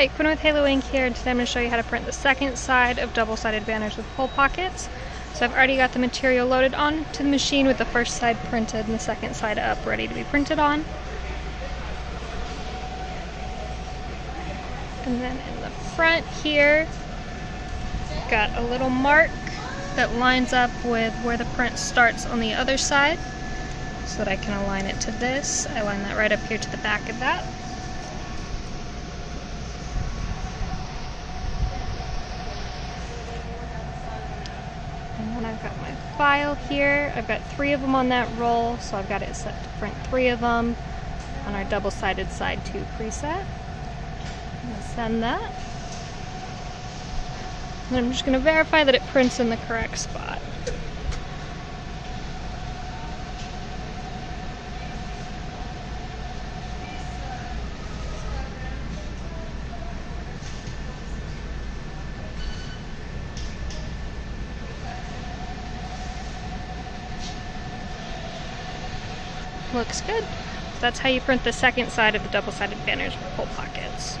Hi, Quinn with Halo Ink here, and today I'm going to show you how to print the second side of double-sided banners with hole pockets. So I've already got the material loaded onto the machine with the first side printed and the second side up, ready to be printed on. And then in the front here, got a little mark that lines up with where the print starts on the other side, so that I can align it to this. I line that right up here to the back of that. And then I've got my file here. I've got three of them on that roll, so I've got it set to print three of them on our double-sided side 2 preset. I'm going to send that. And I'm just going to verify that it prints in the correct spot. Looks good. That's how you print the second side of the double-sided banners with hole pockets.